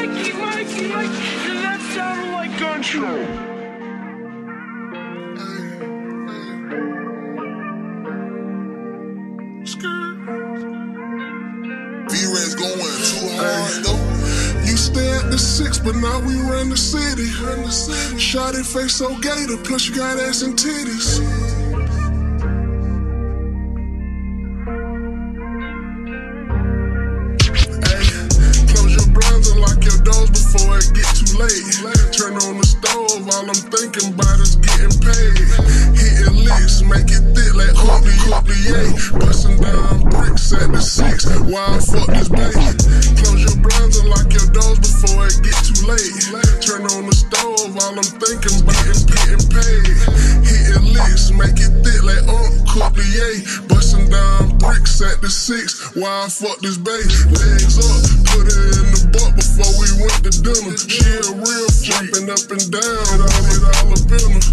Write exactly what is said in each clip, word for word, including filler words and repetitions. Mikey, Mikey, Mikey. That sounded like gunshot. V-Ray's going too hard though. You stay at the six, but now we run the city. Shotty face so gator, plus you got ass and titties. Ay, close your blinds and lock your doors before it get too late. Turn on the stove, all I'm thinking about is getting paid. Hitting licks, make it thick like Oakley, Oakley, yeah. Busting down bricks at the six. Why I fuck this baby? Close your blinds and lock your doors before it get too late. Turn on the stove, all I'm thinking about is getting paid. Hitting licks, make it thick like Oakley, yeah. Busting down bricks at the six. Why I fuck this baby? Legs up, put it in the butt before we went to dinner. She a real freak, jumping up and down, all it all up in her.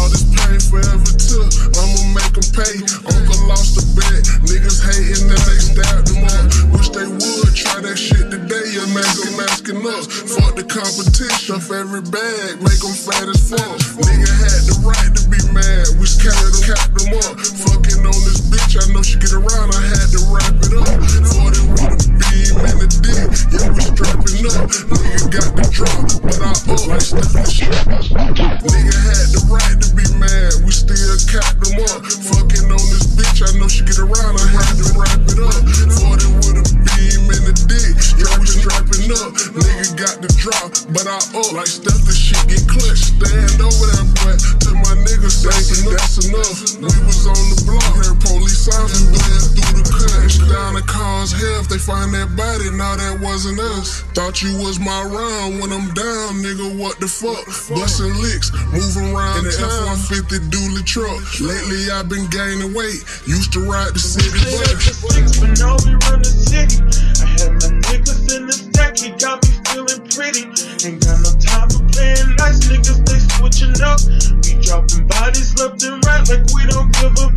All this pain forever took, I'ma make them pay. Uncle lost a bet, niggas hating and they stabbed them up. Wish they would try that shit today, you make them masking up. Fuck the competition, off every bag, make them fat as fuck. Nigga had the right to be mad, we scared them, capped them up. Fucking on this bitch, I know she get around, I had to wrap it up. Fought it with a beam and a dick, yeah we strapping up. Nigga got the drop, but I up like Stephen Shit. Nigga had the right to be mad, we still capped them up. Fucking on this bitch, I know she get around, I had to wrap it up. Fought it with a beam and a dick, yeah we strapping up. Nigga got the drop, but I up like Stephen Shit. Get clutched, stand over that boy, till my nigga say that's enough. We was on the block, heard police sirens blaring through the cut. Down the car's hell, if they find that body, now that wasn't us. Thought you was my round, when I'm down, nigga, what the fuck? Bustin' licks, moving around in the F one fifty dually truck. Lately I've been gaining weight, used to ride the city bus. But now we run the city. I had my niggas in the stack, he got me feeling pretty. Ain't got no time for playing nice, niggas, they switching up. We dropping bodies left and right like we don't give up.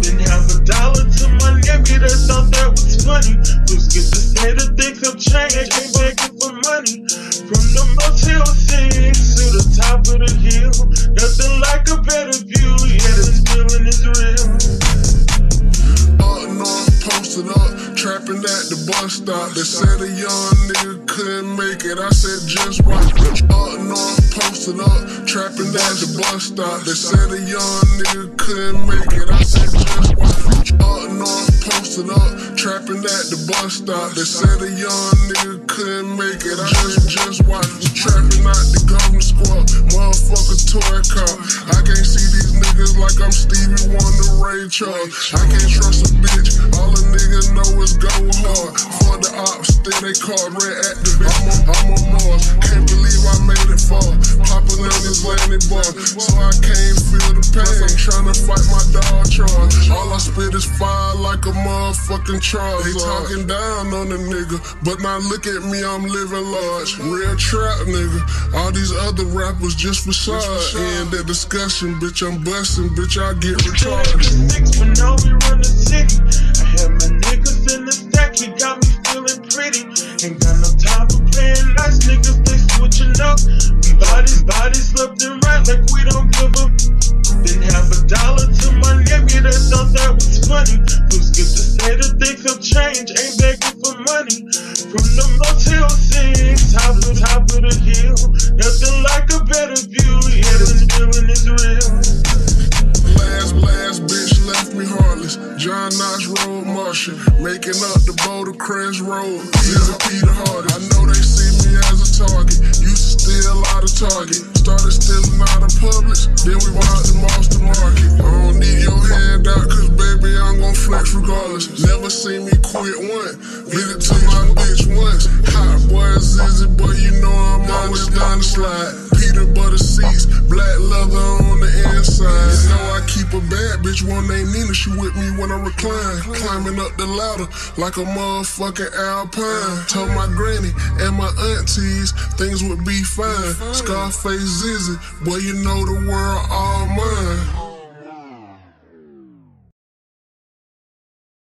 Didn't have a dollar to my name, they thought that was funny. Let's get the state of things up, change, I came back for money. From the Motel six to the top of the hill, nothing like a better view, yeah this feeling is real. Up north, posted up, trapping at the bus stop. They said a young nigga couldn't make it, I said just watch. Up north, posted up, trapping at the bus stop. They said a young nigga couldn't make it, I said just watch. Up north, posted up, trapping at the bus stop. They said a young nigga couldn't make it, I just, just watch. Trapping out the government squad, motherfucker toy car. I can't see these niggas like I'm Stevie Wonder, Ray Charles. I can't trust a bitch, all a nigga know is go hard. For the ops, then they call red activist. I'm on Mars, can't believe I made it far. Poppin' on this landing bar, so I can't feel the pain. I'm tryna fight my dog charge, all I spit is fire like a motherfucking Charles. They talking down on the nigga, but now look at me, I'm living large. Real trap nigga, all these other rappers just facade. End that discussion, bitch, I'm bustin', bitch, I get retarded. But now we run the city. I had my niggas in the stack, he got me feeling pretty. Ain't got no time for playing nice, niggas, they switching up. We bodies, bodies left and right like we don't give up. Didn't have a dollar to my name, yeah, they thought that was funny. Let's get the state of things up, change, ain't begging for money. From the Motel six, top to top of the hill, nothing like a better view, yeah, this feeling is real. Last, last bitch left me heartless, John Knox Road Martian, making up the Boulder Crest Road, Zizzy Peter Hardy. I know they see me as a target, used to steal out of Target, started stealing out of Publix, then we watched the Monster Market. I don't need your handout, cause baby I'm gon' flex regardless. Never seen me quit one, did it to my bitch once. Hot boy Zizzy, boy, you know I'm always down the slide. Peanut butter seats, black leather on the inside. You know I keep a bad bitch, one named Nina. She with me when I recline, climbing up the ladder like a motherfucking alpine. Told my granny and my aunties things would be fine. Scarface Zizzy, boy, you know the world all mine.